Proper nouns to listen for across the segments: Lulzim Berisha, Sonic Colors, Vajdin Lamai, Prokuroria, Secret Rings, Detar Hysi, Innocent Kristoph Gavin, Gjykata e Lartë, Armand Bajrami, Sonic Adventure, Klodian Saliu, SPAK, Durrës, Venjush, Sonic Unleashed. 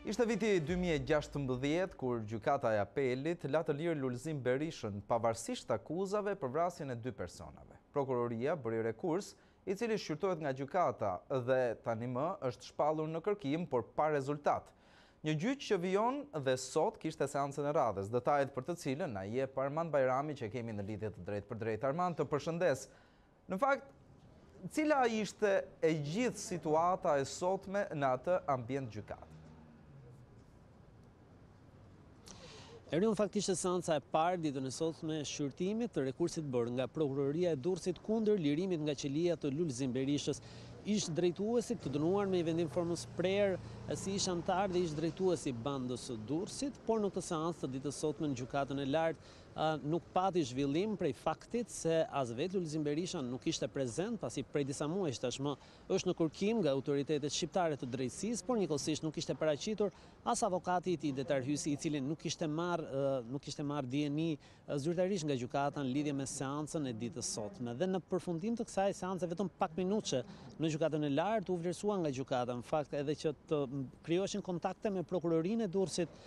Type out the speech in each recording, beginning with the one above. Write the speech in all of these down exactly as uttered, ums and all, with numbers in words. Ishte viti dy mijë e gjashtëmbëdhjetë kur gjykata e apelit la të lirë Lulzim Berishën pavarësisht akuzave për vrasjen e dy personave. Prokuroria bëri rekurs, i cili shqyrtohet nga gjykata dhe tani më është shpallur në kërkim por pa rezultat. Një gjyq që vijon dhe sot kishte seancën e radhës, detajet për të cilën na jep Armand Bajrami që kemi në lidhje të drejtë për drejtë. Armand, të përshëndes. Në fakt, cila ishte e gjithë situata e sotme në atë ambient gjykate? Eril, faktisht seanca e parë ditën e sotme shqyrtimit të rekursit bërë nga Prokuroria e Durrësit kundër lirimit nga qelia të Lulzim Berishës. Ish drejtuesi të dënuar me vendim formës prerë, si ish antar dhe ish drejtuesi bandës së Durrësit, por në këtë seancë të ditës sotme në gjykatën e lartë nuk pati zhvillim prej faktit se as vetë Lulzim Berisha nuk ishte prezent, pasi prej disa muajsh tashmë është në kërkim nga autoritetet shqiptare të drejtësisë, por njëkohësisht nuk ishte paraqitur as avokati i tij Detar Hysi, i cili nuk ishte marrë nuk ishte marrë dieni zyrtarisht nga gjykata në lidhje me seancën e ditës sotme. Dhe në përfundim të kësaj seance vetëm pak minutëshe në gjykatën e lartë u vlerësua nga gjykata, në fakt edhe që të krijoheshin kontakte me prokurorinë e Durrësit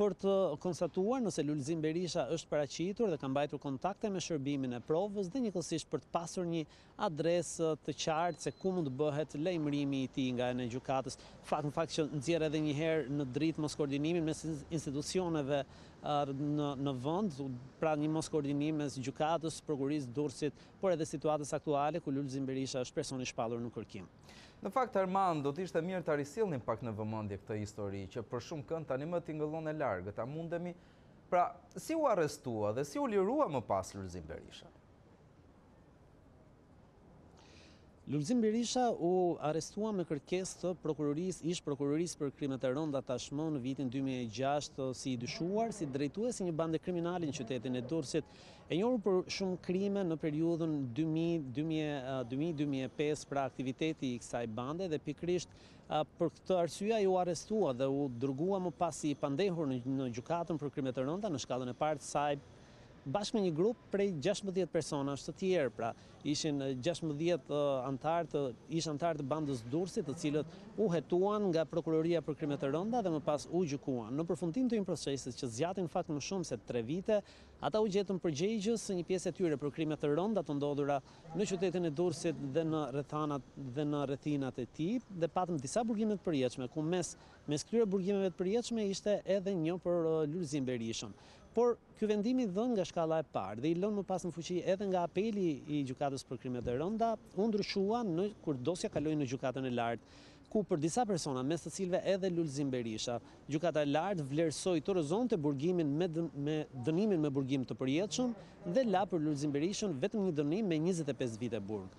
për të konstatuar nëse Lulzim Berisha është paraqitur dhe ka mbajtur kontakte me shërbimin e provës dhe njëkohësisht për të pasur një adresë të qartë se ku mund të bëhet lajmërimi i tij nga ana e gjykatës. Fakt në fakt që nxjerr edhe një herë në dritë moskoordinimin mes institucioneve në vend, pra një moskoordinim mes gjykatës, prokurisë Durrësit, por edhe situatës aktuale ku Lulzim Berisha është personi shpallur në kërkim. Në fakt, Armand, do të ishte mirë ta risillnim pak në vëmendje këtë histori që për shumë kënd tani më tingëllon e largët, a mundemi? Pra, si u arrestua dhe si u lirua më pas Lulzim Berisha? Lulzim Berisha u arrestua me kërkesë të prokurorisë, ish prokurorisë për krimet e rënda tashmë në vitin dy mijë e gjashtë si i dyshuar, si drejtues i një bande kriminale në qytetin e Durrësit, e njohur për shumë krime në periudhën dy mijë deri dy mijë e pesë, pra aktiviteti i kësaj bande, dhe pikërisht për këtë arsye ai u arrestua dhe u dërgua më pas si i pandehur në gjykatën për krimet e rënda në shkallën e parë të saj, bashkë me një grup prej gjashtëmbëdhjetë persona të tjerë, pra ishin gjashtëmbëdhjetë antarë të ish antarë të bandës Durrësit, të cilët u hetuan nga Prokuroria për krime të rënda dhe më pas u gjykuan. Në përfundim të një procesi që zgjatin fakt më shumë se tre vite, ata u gjetën përgjegjës së një pjesë e tyre për krime të rënda të ndodhura në qytetin e Durrësit dhe në rrethanat dhe në rrethinat e tij, dhe patëm disa burgime të përjetshme, ku mes mes këtyre burgimeve të përjetshme ishte edhe një për Lulzim Berishën. Por ky vendim i dhënë nga shkalla e parë dhe i lënë më pas në fuqi edhe nga apeli i gjykatës për krimet e rënda, u ndryshua në kur dosja kaloi në gjykatën e lartë, ku për disa persona, mes të cilëve edhe Lulzim Berisha, gjykata e lartë vlerësoi torizonte burgimin me, dë, me dënimin me burgim të përjetshëm dhe la për Lulzim Berishën vetëm një dënim me njëzet e pesë vite burg.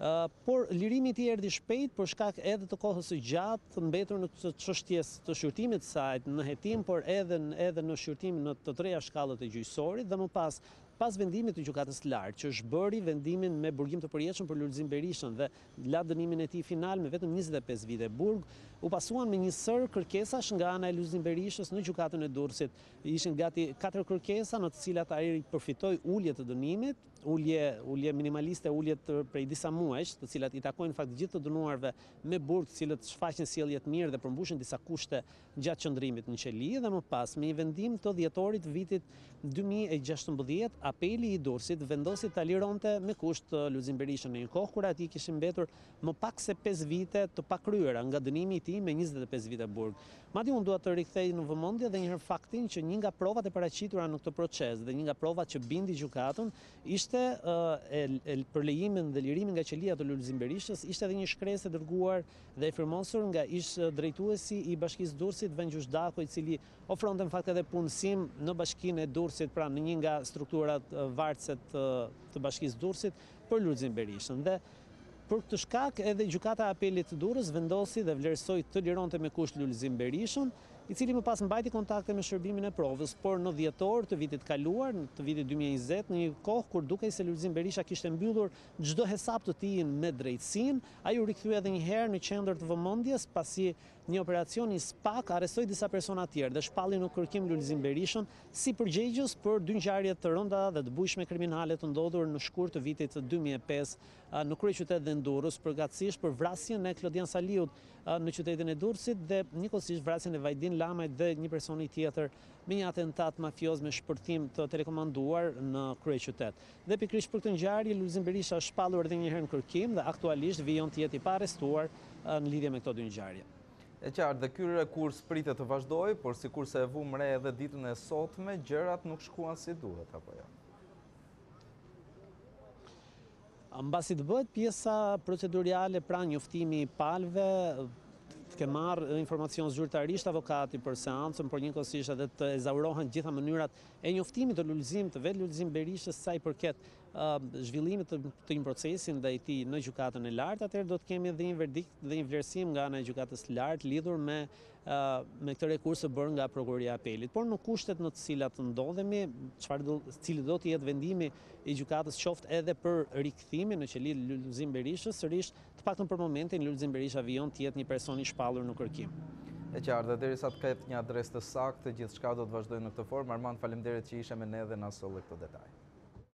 Uh, por lirimi i tij erdhi shpejt për shkak edhe të kohës së gjatë të mbetur në të çështjes të shqyrtimit të saj në hetim, por edhe edhe në shqyrtim në të treja shkallët e gjyqësorit dhe më pas pas vendimit të gjykatës lartë që zhbëri vendimin me burgim të përjetshëm për Lulzim Berishën dhe la dënimin e tij final me vetëm njëzet e pesë vite burg, u pasuan me një sër kërkesash nga ana e Lulzim Berishës në gjykatën e Durrësit. Ishin gati katër kërkesa në të cilat ai përfitoi ulje të dënimit, ulje ulje minimaliste, ulje prej disa muajsh, të cilat i takojnë fakt gjithë të dënuarve me burg, të cilët shfaqin sjellje të mirë dhe përmbushin disa kushte gjatë qëndrimit në qeli, dhe më pas me një vendim të dhjetorit vitit dy mijë e gjashtëmbëdhjetë apeli i Durrësit vendosi ta lironte me kusht Lulzim Berishën në një kohë kur atij kishin mbetur më pak se pesë vite të pakryera nga dënimi i tij me njëzet e pesë vite burg. Madje unë dua të rikthej në vëmendje edhe një herë faktin që një nga provat e paraqitura në këtë proces dhe një nga provat që bindi gjykatën ishte uh, el, el, për lejimin dhe lirimin nga qelia të Lulzim Berishës, ishte edhe një shkresë e dërguar dhe e firmosur nga ish drejtuesi i Bashkisë Durrësit Venjush, i cili ofronte në fakt edhe punësim në Bashkinë e Durrësit, pra në një nga strukturat vartëset të Bashkisë Durrësit për Lulzim Berishën. Dhe për këtë shkak edhe gjykata e apelit të Durrës vendosi dhe vlerësoi të lironte me kusht Lulzim Berishën, i cili më pas mbajti kontakte me shërbimin e provës, por në dhjetor të vitit kaluar, të vitit dy mijë e njëzet, në një kohë kur dukej se Lulzim Berisha kishte mbyllur çdo hesap të tij me drejtësinë, ai u rikthye edhe një herë në qendër të vëmendjes pasi një operacion i SPAK arrestoi disa persona të tjerë dhe shpalli në kërkim Lulzim Berishën si përgjegjës për dy ngjarje të rënda dhe të bujshme kriminale të ndodhur në shkurt të vitit dy mijë e pesë në kryeqytet e Durrës, përgatësisht për vrasjen e Klodian Saliut, në qytetin e Durrësit dhe njëkohësisht vrasjen e Vajdin Lamai dhe një personi tjetër me një atentat mafioz me shpërthim të telekomanduar në kryeqytet. Dhe pikërisht për këtë ngjarje Lulzim Berisha është shpallur edhe një herë në kërkim dhe aktualisht vijon të jetë i paarrestuar në lidhje me këto dy ngjarje. E qartë, dhe kyre kur spritet të vazhdoj, por si kur se e vum re edhe ditën e sotme, gjërat nuk shkuan si duhet, apo jo? Mbasi të bëhet pjesa proceduriale pra njoftimi i palëve, të ke marrë informacion zyrtarisht avokati për seancën, por njëkohësisht edhe të ezaurohen gjitha mënyrat e njoftimit të Lulzim, të vetë Lulzim Berishës sa i përket zhvillimit të një procesi ndaj tij në gjykatën e lartë, atëherë do të kemi edhe një verdikt dhe një vlerësim nga ana e gjykatës së lartë lidhur me me këtë rekurs të bërë nga prokuroria e apelit, por në kushtet në të cilat ndodhemi, çfarë do cili do të jetë vendimi i gjykatës qoftë edhe për rikthimin në qeli Lulzim Berishës, sërish të paktën për momentin Lulzim Berisha vijon të jetë një person i shpallur në kërkim. E qartë, derisa të ketë një adresë të saktë, gjithçka do të vazhdojë në këtë formë. Armand, faleminderit që ishe me ne dhe na solli këto detaje.